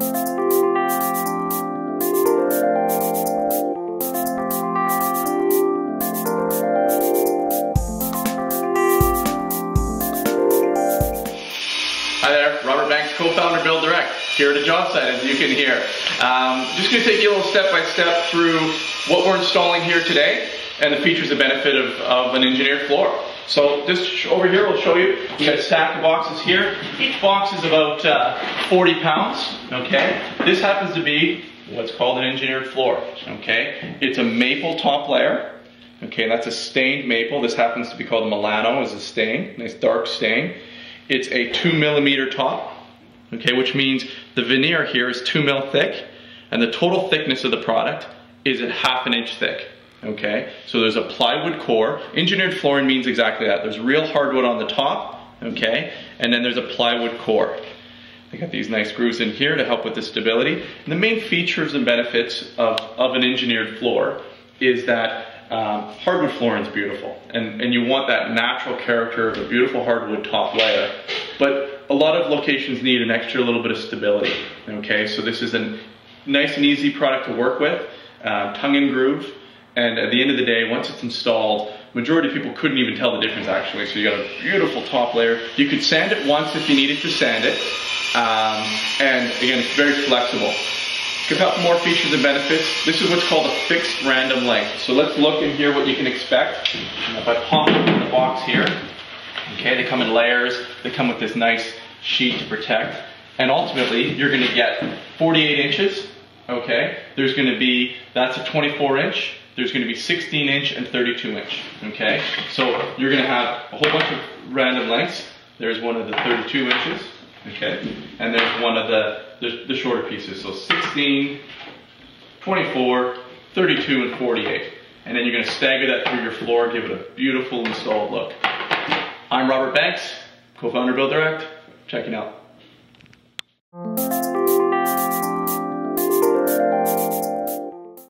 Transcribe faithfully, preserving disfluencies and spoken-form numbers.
Hi there, Robert Banks, co-founder BuildDirect, here at a job site, as you can hear. Um, just going to take you a little step-by-step through what we're installing here today and the features and benefit of, of an engineered floor. So just over here, we'll show you. We've got a stack of boxes here. Each box is about uh, forty pounds, okay? This happens to be what's called an engineered floor, okay? It's a maple top layer. Okay, that's a stained maple. This happens to be called Milano, is a stain, nice dark stain. It's a two millimeter top, okay, which means the veneer here is two mil thick, and the total thickness of the product is a half an inch thick, okay? So there's a plywood core. Engineered flooring means exactly that. There's real hardwood on the top, okay, and then there's a plywood core. They got these nice grooves in here to help with the stability. And the main features and benefits of, of an engineered floor is that Um, hardwood flooring is beautiful, and, and you want that natural character of a beautiful hardwood top layer, but a lot of locations need an extra little bit of stability, okay? So this is a nice and easy product to work with, uh, tongue and groove, and at the end of the day, once it's installed, majority of people couldn't even tell the difference, actually. So you got a beautiful top layer. You could sand it once if you needed to sand it, um, and again, it's very flexible. About more features and benefits, this is what's called a fixed random length. So let's look in here what you can expect. If I pop open the box here, okay, they come in layers, they come with this nice sheet to protect, and ultimately you're going to get forty-eight inches, okay, there's going to be, that's a twenty-four inch, there's going to be sixteen inch and thirty-two inch, okay, so you're going to have a whole bunch of random lengths. There's one of the thirty-two inches, okay, and there's one of the, the, the shorter pieces, so sixteen, twenty-four, thirty-two, and forty-eight. And then you're going to stagger that through your floor, give it a beautiful installed look. I'm Robert Banks, co-founder of BuildDirect, checking out.